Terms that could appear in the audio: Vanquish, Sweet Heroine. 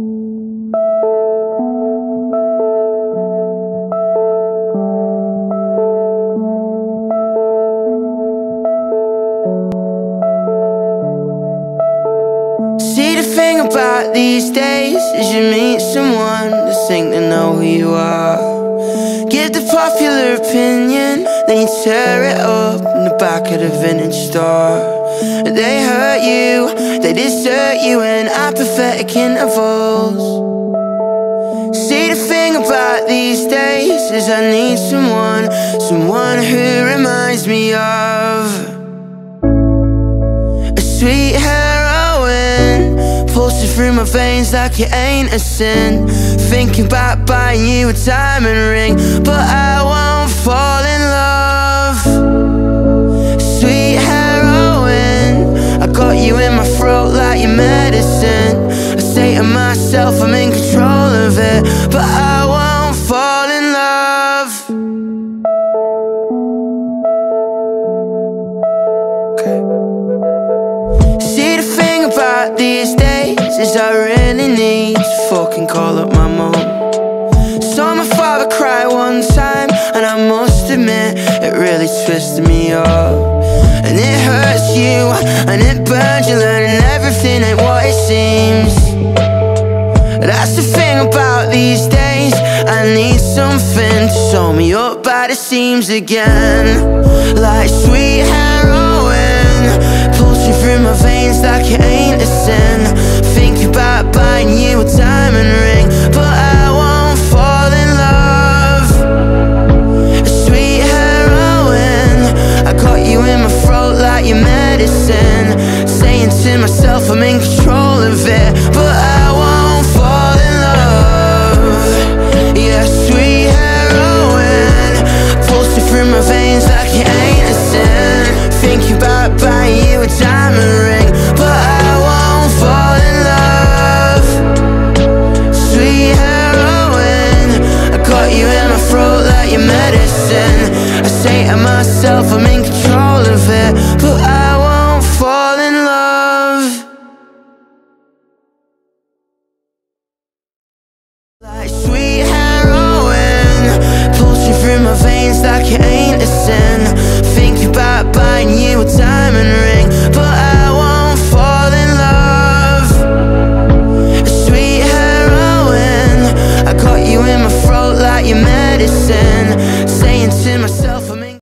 See, the thing about these days is you meet someone to think they know who you are. Get the popular opinion, then you tear it up in the back of the vintage store. They hurt you, they desert you in apathetic intervals. See, the thing about these days is I need someone, someone who reminds me of a sweet heroine, pulsing through my veins like it ain't a sin. Thinking about buying you a diamond ring, but I won't fall in love. Sweet heroine, got you in my throat like your medicine. I say to myself, I'm in control of it, but I won't fall in love. Okay. See, the thing about these days is I really need to fucking call up my mom. Saw my father cry one time, and I must admit, it really twisted me up. And it hurts you, and it burns you, learning everything ain't what it seems. That's the thing about these days, I need something to sew me up by the seams again. Like sweet heroin, pulsing through my veins like it ain't a sin. Thinking about buying you a diamond ring, but I won't fall in love. Sweet heroin, I got you in my throat like your medicine, saying to myself I'm in control of it, but I won't fall in love. Yeah, sweet heroine, pulsing through my veins like it ain't a sin. Thinking about buying you a diamond ring, but I won't fall in love. Sweet heroine, I got you in my throat like your medicine. I say to myself I'm in control of it, but I won't fall in love. Like sweet heroine, pulsing through my veins like it ain't a sin. Think about buying you a time.